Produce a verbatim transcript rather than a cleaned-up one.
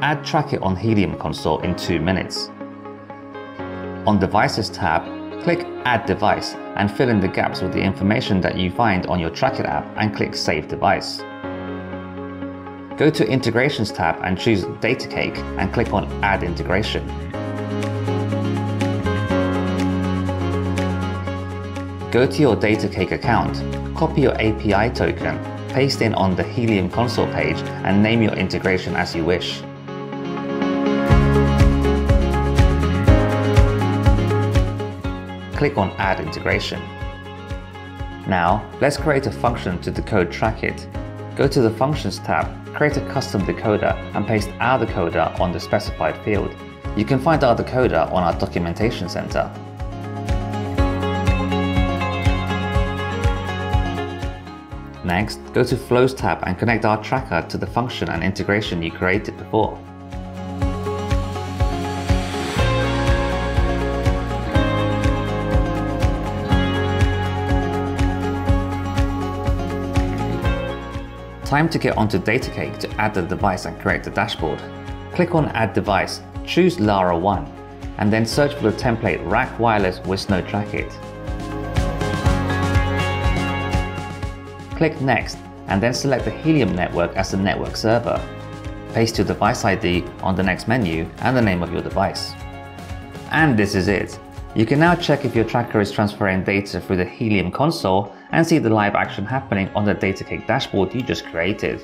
Add TrackIt on Helium Console in two minutes. On Devices tab, click Add Device and fill in the gaps with the information that you find on your TrackIt app and click Save Device. Go to Integrations tab and choose DataCake and click on Add Integration. Go to your DataCake account, copy your A P I token, paste in on the Helium console page and name your integration as you wish. Click on Add Integration. Now, let's create a function to decode TrackIt. Go to the Functions tab, create a custom decoder and paste our decoder on the specified field. You can find our decoder on our documentation center. Next, go to Flows tab and connect our tracker to the function and integration you created before. Time to get onto DataCake to add the device and create the dashboard. Click on Add Device, choose Lara one, and then search for the template RAKwireless WisNode TrackIt. Click Next and then select the Helium network as the network server. Paste your device I D on the next menu and the name of your device. And this is it. You can now check if your tracker is transferring data through the Helium console and see the live action happening on the DataCake dashboard you just created.